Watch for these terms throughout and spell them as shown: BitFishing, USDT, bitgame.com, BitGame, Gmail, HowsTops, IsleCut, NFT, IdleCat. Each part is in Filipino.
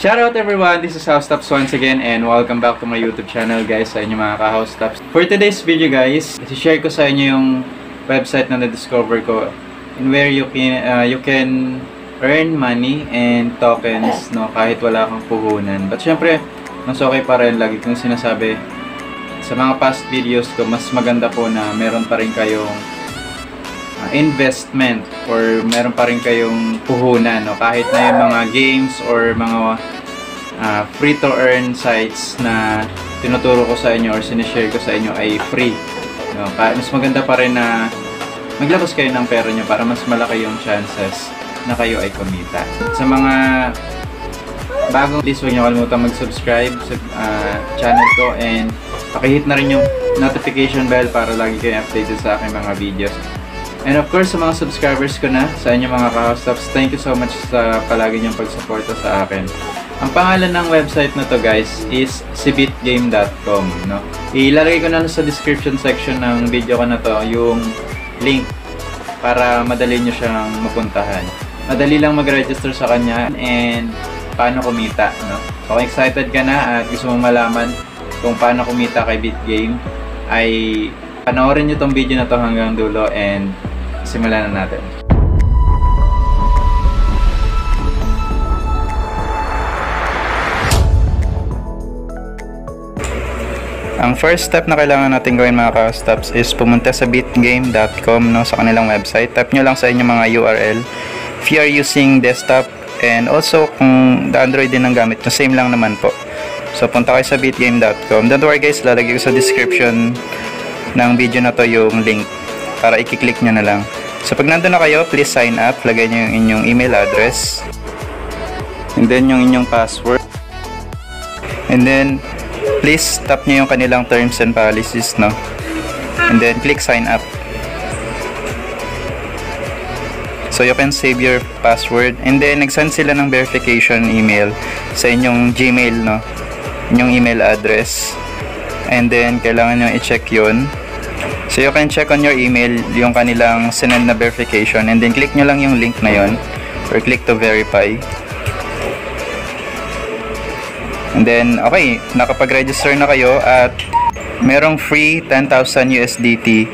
Shout out everyone, this is HowsTops once again and welcome back to my YouTube channel guys, sa inyo mga ka-HowsTops. For today's video guys, isi-share ko sa inyo yung website na na-discover ko and where you can earn money and tokens no, kahit wala kang puhunan. But syempre, mas okay pa rin, lagi kong sinasabi sa mga past videos ko, mas maganda po na meron pa rin kayong investment or meron pa rin kayong puhunan no? Kahit na yung mga games or mga free to earn sites na tinuturo ko sa inyo or sinishare ko sa inyo ay free no? Mas maganda pa rin na maglabas kayo ng pera nyo para mas malaki yung chances na kayo ay kumita. Sa mga bagong please huwag nyo kalimutan mag-subscribe sa channel ko and pakihit na rin yung notification bell para lagi kayo updated sa aking mga videos. And of course, sa mga subscribers ko na, sa inyo mga ka-HowsTops, thank you so much sa palagi niyong pagsuporta sa akin. Ang pangalan ng website na to guys is si bitgame.com no? Ilalagay ko na sa description section ng video ko na to yung link para madali nyo siyang mapuntahan. Madali lang mag-register sa kanya and paano kumita no? So, kung excited ka na at gusto mong malaman kung paano kumita kay BitGame, ay panoorin nyo tong video na to hanggang dulo and simulan na natin. Ang first step na kailangan natin gawin mga ka-HowsTops is pumunta sa bitgame.com no, sa kanilang website. Tap nyo lang sa inyong mga URL. If you are using desktop and also kung Android din ang gamit nyo, same lang naman po. So punta kayo sa bitgame.com. Don't worry guys, lalagay ko sa description ng video na to yung link para i-click nyo na lang. So pag nandun na kayo, please sign up. Lagay nyo yung inyong email address and then yung inyong password and then please tap nyo yung kanilang terms and policies no, and then click sign up. So you can save your password and then nag-send sila ng verification email sa inyong Gmail no, inyong email address, and then kailangan nyo i-check yun. So you can check on your email yung kanilang sinend na verification and then click nyo lang yung link na yun or click to verify. And then, okay, nakapag-register na kayo at merong free 10,000 USDT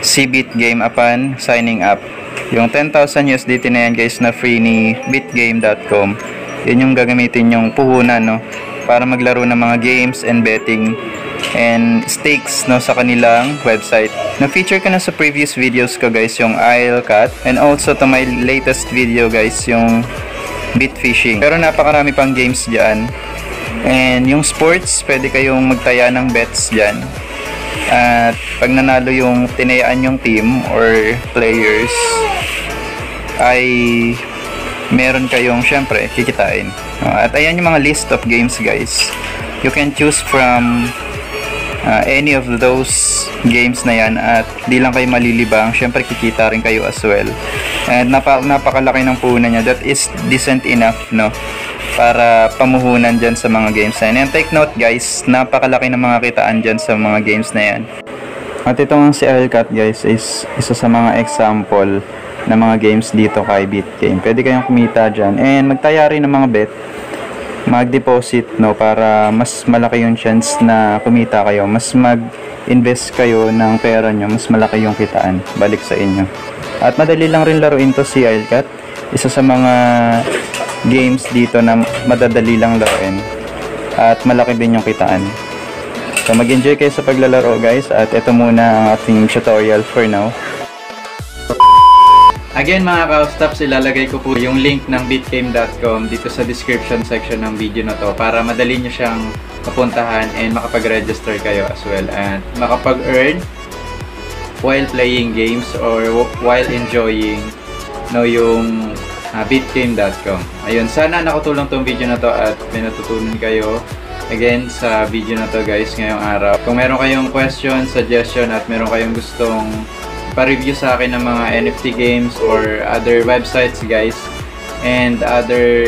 si BitGame upon signing up. Yung 10,000 USDT na yan guys na free ni bitgame.com, yun yung gagamitin yung puhunan no, para maglaro ng mga games and betting and stakes no, sa kanilang website. Na-feature ko na sa previous videos ko guys yung IsleCut and also to my latest video guys yung BitFishing. Pero napakarami pang games dyan. And yung sports, pwede kayong magtaya ng bets dyan. At pag nanalo yung tinayaan yung team or players, ay meron kayong syempre kikitain. At ayan yung mga list of games guys. You can choose from any of those games na yan at di lang kayo malilibang. Syempre kikita rin kayo as well. And napakalaki ng puhunan niya. That is decent enough no, para pamuhunan dyan sa mga games na yan. And take note guys, napakalaki ng mga kitaan dyan sa mga games na yan. At ito nga si IdleCat guys is isa sa mga example na mga games dito kay BitGame. Pwede kayong kumita dyan and magtaya rin ng mga bet, mag-deposit no, para mas malaki yung chance na kumita kayo, mas mag-invest kayo ng pera nyo, mas malaki yung kitaan balik sa inyo. At madali lang rin laruin to si IdleCat, isa sa mga games dito na madadali lang laruin at malaki din yung kitaan. So mag-enjoy kayo sa paglalaro guys at ito muna ang ating tutorial for now. Again mga ka-HowsTops, ilalagay ko po yung link ng bitgame.com dito sa description section ng video na to para madali nyo siyang mapuntahan and makapag-register kayo as well and makapag-earn while playing games or while enjoying no, yung bitgame.com. Ayun, sana nakatulong tong video na to at may natutunan kayo again sa video na to guys ngayong araw. Kung meron kayong question, suggestion at meron kayong gustong pa-review sa akin ng mga NFT games or other websites guys and other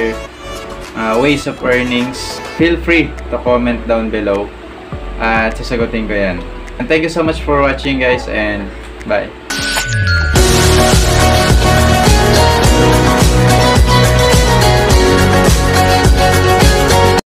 ways of earnings, feel free to comment down below at sasagutin ko yan. And thank you so much for watching guys and bye!